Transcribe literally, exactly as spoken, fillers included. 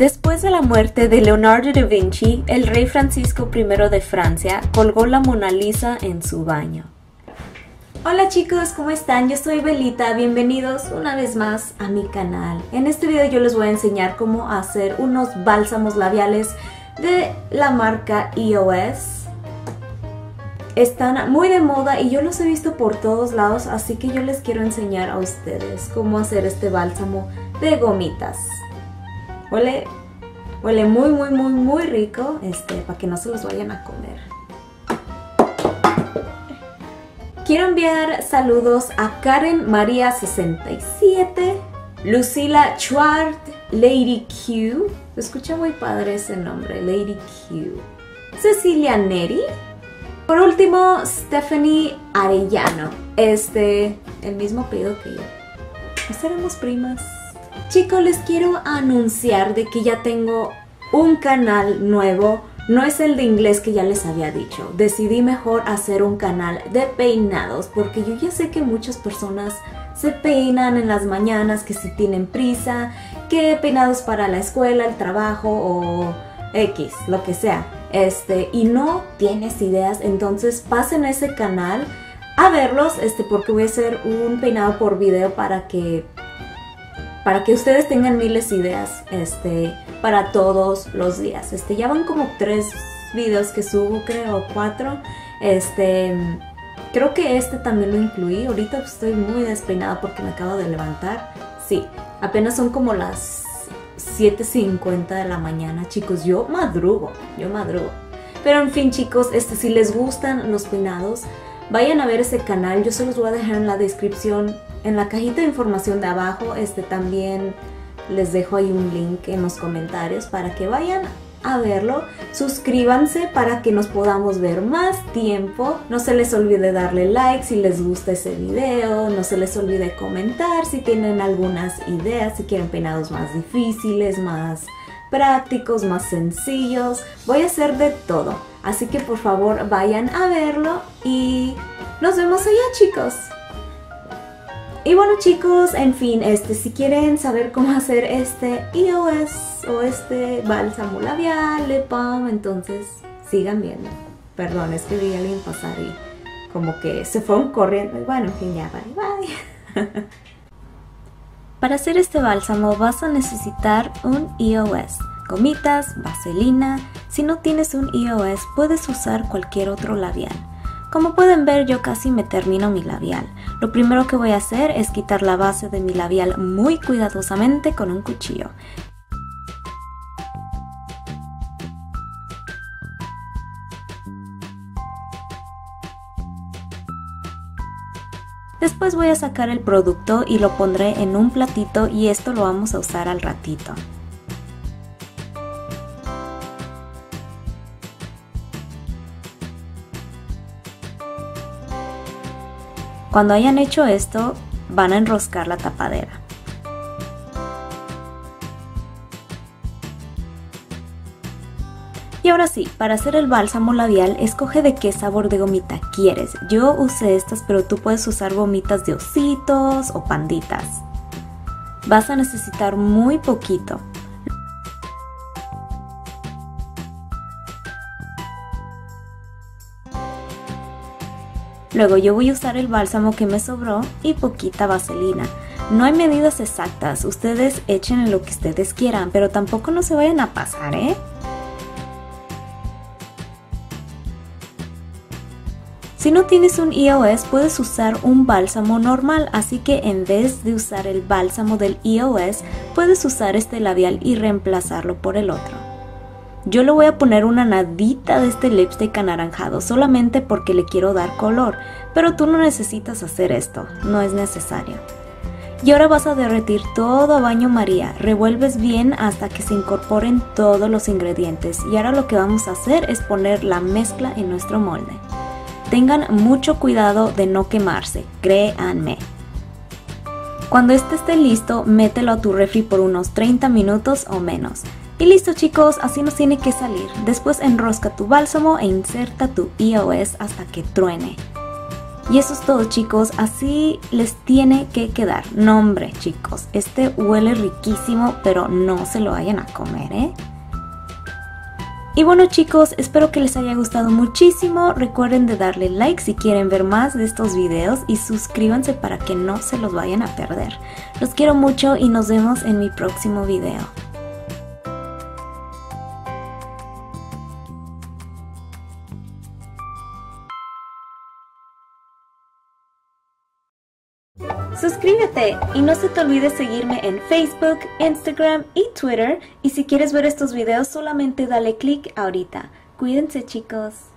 Después de la muerte de Leonardo da Vinci, el rey Francisco primero de Francia colgó la Mona Lisa en su baño. Hola chicos, ¿cómo están? Yo soy Belita, bienvenidos una vez más a mi canal. En este video yo les voy a enseñar cómo hacer unos bálsamos labiales de la marca E O S. Están muy de moda y yo los he visto por todos lados, así que yo les quiero enseñar a ustedes cómo hacer este bálsamo de gomitas. Huele, huele muy muy muy muy rico, este, para que no se los vayan a comer. Quiero enviar saludos a Karen María sesenta y siete, Lucila Schwartz, Lady Q, se escucha muy padre ese nombre, Lady Q, Cecilia Neri, por último Stephanie Arellano, este, el mismo apellido que yo. ¿No seremos primas? Chicos, les quiero anunciar de que ya tengo un canal nuevo. No es el de inglés que ya les había dicho. Decidí mejor hacer un canal de peinados porque yo ya sé que muchas personas se peinan en las mañanas, que si tienen prisa, que peinados para la escuela, el trabajo o X, lo que sea. Este, y no tienes ideas, entonces pasen a ese canal a verlos, este, porque voy a hacer un peinado por video para que... para que ustedes tengan miles de ideas este, para todos los días. Este, ya van como tres videos que subo, creo, cuatro. Este, creo que este también lo incluí. Ahorita estoy muy despeinada porque me acabo de levantar. Sí, apenas son como las siete cincuenta de la mañana, chicos. Yo madrugo, yo madrugo. Pero en fin, chicos, este, si les gustan los peinados, vayan a ver ese canal. Yo se los voy a dejar en la descripción, en la cajita de información de abajo. Este también les dejo ahí un link en los comentarios para que vayan a verlo. Suscríbanse para que nos podamos ver más tiempo. No se les olvide darle like si les gusta ese video. No se les olvide comentar si tienen algunas ideas, si quieren peinados más difíciles, más prácticos, más sencillos. Voy a hacer de todo. Así que por favor vayan a verlo y nos vemos allá, chicos. Y bueno chicos, en fin, este, si quieren saber cómo hacer este E O S o este bálsamo labial, lip balm, entonces sigan viendo. Perdón, es que vi a alguien pasar y como que se fueron corriendo. Bueno, en fin, ya, bye bye. Para hacer este bálsamo vas a necesitar un E O S, gomitas, vaselina. Si no tienes un E O S puedes usar cualquier otro labial. Como pueden ver, yo casi me termino mi labial. Lo primero que voy a hacer es quitar la base de mi labial muy cuidadosamente con un cuchillo. Después voy a sacar el producto y lo pondré en un platito y esto lo vamos a usar al ratito. Cuando hayan hecho esto, van a enroscar la tapadera. Y ahora sí, para hacer el bálsamo labial, escoge de qué sabor de gomita quieres. Yo usé estas, pero tú puedes usar gomitas de ositos o panditas. Vas a necesitar muy poquito. Luego yo voy a usar el bálsamo que me sobró y poquita vaselina. No hay medidas exactas, ustedes echen lo que ustedes quieran, pero tampoco no se vayan a pasar, ¿eh? Si no tienes un E O S puedes usar un bálsamo normal, así que en vez de usar el bálsamo del E O S puedes usar este labial y reemplazarlo por el otro. Yo le voy a poner una nadita de este lipstick anaranjado solamente porque le quiero dar color, pero tú no necesitas hacer esto, no es necesario. Y ahora vas a derretir todo a baño María, revuelves bien hasta que se incorporen todos los ingredientes y ahora lo que vamos a hacer es poner la mezcla en nuestro molde. Tengan mucho cuidado de no quemarse, créanme. Cuando este esté listo, mételo a tu refri por unos treinta minutos o menos. Y listo chicos, así nos tiene que salir. Después enrosca tu bálsamo e inserta tu E O S hasta que truene. Y eso es todo, chicos, así les tiene que quedar. No, hombre, chicos, este huele riquísimo, pero no se lo vayan a comer, ¿eh? Y bueno, chicos, espero que les haya gustado muchísimo. Recuerden de darle like si quieren ver más de estos videos y suscríbanse para que no se los vayan a perder. Los quiero mucho y nos vemos en mi próximo video. Suscríbete y no se te olvide seguirme en Facebook, Instagram y Twitter. Y si quieres ver estos videos, solamente dale click ahorita. Cuídense, chicos.